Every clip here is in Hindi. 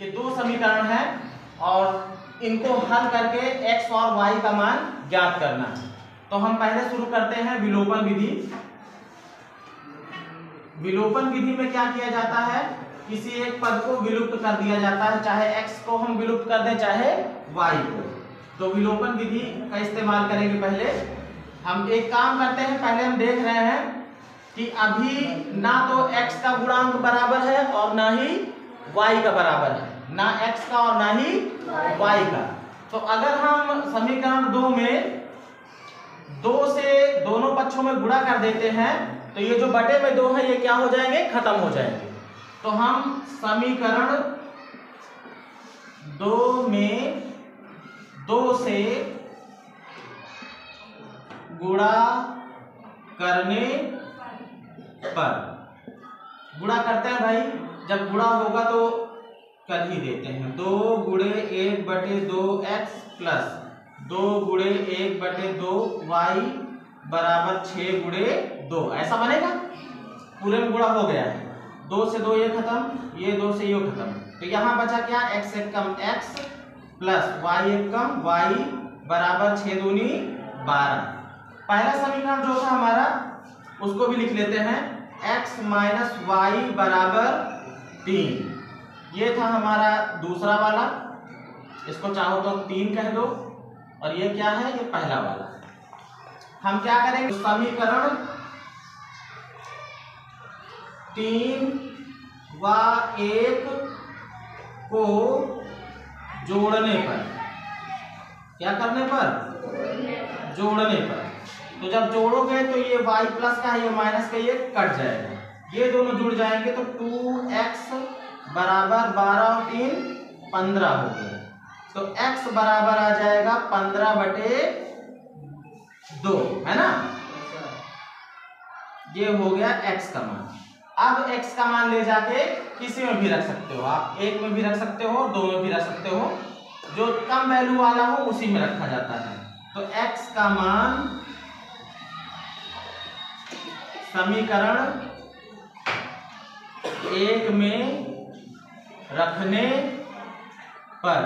ये दो समीकरण है और इनको हल करके x और y का मान ज्ञात करना है। तो हम पहले शुरू करते हैं विलोपन विधि। विलोपन विधि में क्या किया जाता है, किसी एक पद को विलुप्त कर दिया जाता है, चाहे x को हम विलुप्त कर दें चाहे y को। तो विलोपन विधि का इस्तेमाल करेंगे। पहले हम एक काम करते हैं, पहले हम देख रहे हैं कि अभी ना तो x का गुणांक बराबर है और ना ही y का बराबर है, ना x का और ना ही y का। तो अगर हम समीकरण दो में दो से दोनों पक्षों में गुणा कर देते हैं तो ये जो बटे में दो है ये क्या हो जाएंगे, खत्म हो जाएंगे। तो हम समीकरण दो में दो से गुणा करने पर, गुणा करते हैं भाई, जब गुणा होगा तो कर ही देते हैं, दो गुणे एक बटे दो एक्स प्लस दो गुणे एक बटे दो वाई बराबर छः गुणे दो, ऐसा बनेगा। पूरे में गुणा हो गया है, दो से दो ये खत्म, ये दो से ये खत्म। तो यहाँ बचा क्या, एक्स एक कम एक्स प्लस वाई एक कम वाई बराबर छः दूनी बारह। पहला समीकरण जो था हमारा उसको भी लिख लेते हैं, x माइनस वाई बराबर तीन। ये था हमारा दूसरा वाला, इसको चाहो तो तीन कह दो, और ये क्या है, ये पहला वाला। हम क्या करेंगे, समीकरण तीन व एक को जोड़ने पर, क्या करने पर, जोड़ने पर। तो जब जोड़ोगे तो ये y प्लस का है ये माइनस का, ये कट जाएगा, ये दोनों जुड़ जाएंगे। तो 2x बराबर 12 और 3 15 हो गए। तो x बराबर आ जाएगा 15 बटे दो, है ना। ये हो गया x का मान। अब x का मान ले जाके किसी में भी रख सकते हो आप, एक में भी रख सकते हो, दो में भी रख सकते हो, जो कम वैल्यू वाला हो उसी में रखा जाता है। तो x का मान समीकरण एक में रखने पर,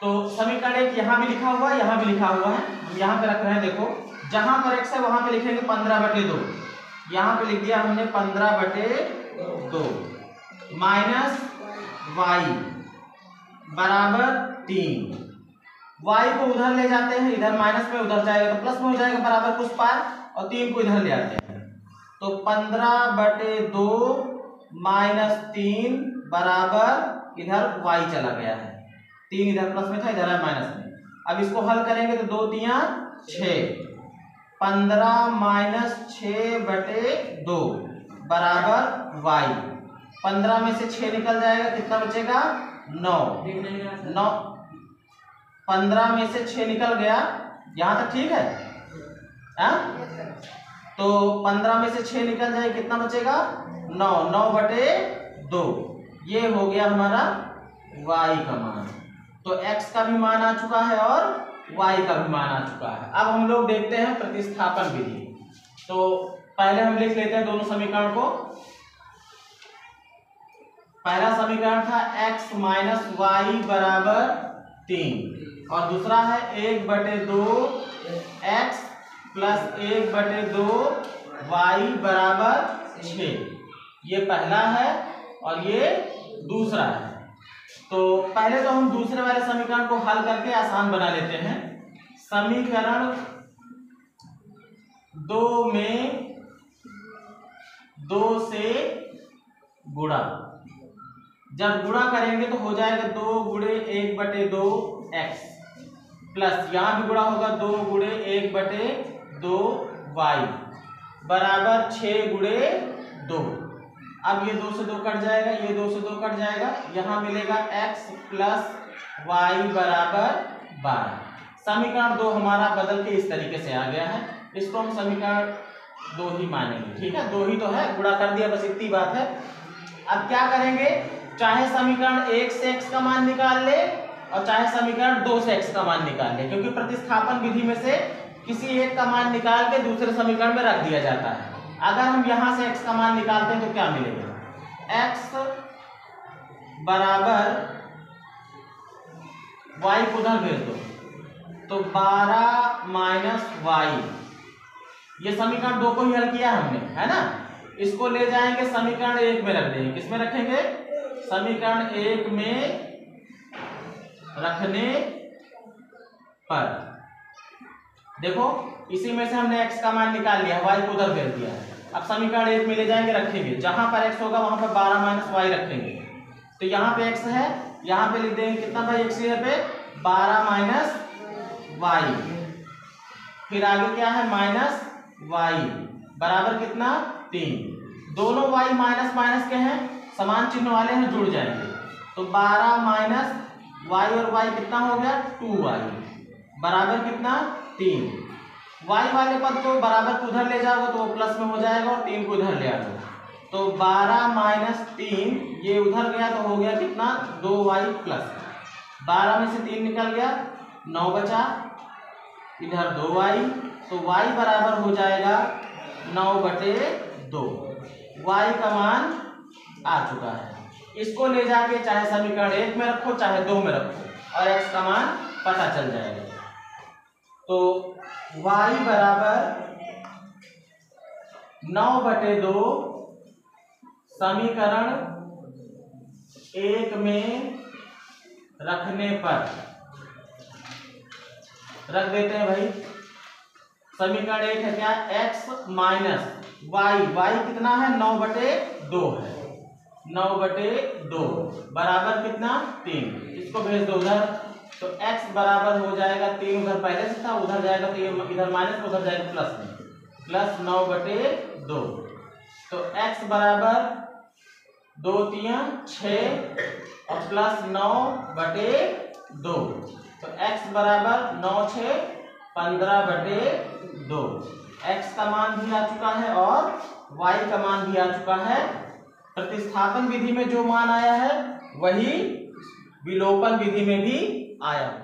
तो समीकरण एक यहां भी लिखा हुआ है, यहां भी लिखा हुआ है, हम यहां पे रख रहे हैं। देखो जहां पर x है वहां पे लिखेंगे 15 बटे 2, यहां पे लिख दिया हमने 15 बटे 2 माइनस वाई बराबर 3। वाई को उधर ले जाते हैं, इधर माइनस में, उधर जाएगा तो प्लस में हो जाएगा बराबर कुछ पार, और तीन को इधर ले आते हैं। तो 15 बटे 2 माइनस 3 बराबर, इधर y चला गया है, 3 इधर प्लस में था, इधर है माइनस में। अब इसको हल करेंगे तो 2 तिया 6, 15 माइनस 6 बटे 2 बराबर y। 15 में से 6 निकल जाएगा, कितना बचेगा, 9। 15 में से 6 निकल गया, यहाँ तक ठीक है। तो 15 में से 6 निकल जाए, कितना बचेगा, 9 बटे 2। ये हो गया हमारा y का मान। तो x का भी मान आ चुका है और y का भी मान आ चुका है। अब हम लोग देखते हैं प्रतिस्थापन विधि। तो पहले हम लिख लेते हैं दोनों समीकरण को। पहला समीकरण था x माइनस वाई बराबर 3, और दूसरा है 1 बटे 2 एक्स प्लस 1 बटे 2 वाई बराबर 6। ये पहला है और ये दूसरा है। तो पहले तो हम दूसरे वाले समीकरण को हल करके आसान बना लेते हैं। समीकरण दो में दो से गुणा, जब गुणा करेंगे तो हो जाएगा 2 गुणे 1 बटे 2 एक्स प्लस, यहाँ भी गुणा होगा 2 गुणे 1 बटे 2 वाई बराबर 6 गुणे 2। अब ये 2 से 2 कट जाएगा, ये 2 से 2 कट जाएगा, यहाँ मिलेगा x प्लस वाई बराबर 12। समीकरण 2 हमारा बदल के इस तरीके से आ गया है। इसको हम समीकरण 2 ही मानेंगे, ठीक है, 2 ही तो है, गुणा कर दिया, बस इतनी बात है। अब क्या करेंगे, चाहे समीकरण 1 से x का मान निकाल ले और चाहे समीकरण 2 से x का मान निकाल ले, क्योंकि प्रतिस्थापन विधि में से किसी एक का मान निकाल के दूसरे समीकरण में रख दिया जाता है। अगर हम यहाँ से x का मान निकालते हैं तो क्या मिलेगा, x बराबर वाई को उधर भेज दो तो 12 माइनस वाई। ये समीकरण 2 को ही हल किया हमने, है ना। इसको ले जाएंगे समीकरण 1 में रख देंगे। किसमें रखेंगे? समीकरण 1 में रखने पर देखो इसी में से हमने x का मान निकाल लिया, y को उधर भेज दिया। अब समीकरण 1 में ले जाएंगे रखेंगे, जहां पर x होगा वहां पर 12 माइनस वाई रखेंगे। तो यहाँ पे x है, यहाँ पे लिख देंगे कितना भाई x है पे 12 माइनस वाई। फिर आगे क्या है माइनस वाई बराबर कितना 3। दोनों वाई माइनस माइनस के हैं, समान चिन्ह वाले हैं, जुड़ जाएंगे। तो 12 माइनस वाई और वाई कितना हो गया 2y बराबर कितना 3। वाई वाले पद को बराबर को उधर ले जाओगे तो वो प्लस में हो जाएगा और 3 को उधर ले आओगे तो 12 माइनस 3 ये उधर गया तो हो गया कितना 2y प्लस 12 में से 3 निकल गया 9 बचा, इधर 2y तो y बराबर हो जाएगा 9/2। y का मान आ चुका है। इसको ले जाके चाहे समीकरण 1 में रखो चाहे 2 में रखो और x का मान पता चल जाएगा। तो y बराबर 9/2 समीकरण 1 में रखने पर रख देते हैं भाई। समीकरण 1 है क्या x माइनस वाई, वाई कितना है 9/2 है, 9/2 बराबर कितना 3। इसको भेज दो उधर तो x बराबर हो जाएगा 3, उधर पहले से था उधर जाएगा तो ये इधर माइनस उधर जाएगा प्लस में, प्लस 9/2 तो x बराबर 2×3=6 और प्लस 9/2 तो x बराबर 9×6=15/2। x का मान भी आ चुका है और y का मान भी आ चुका है। प्रतिस्थापन विधि में जो मान आया है वही विलोपन विधि में भी आया।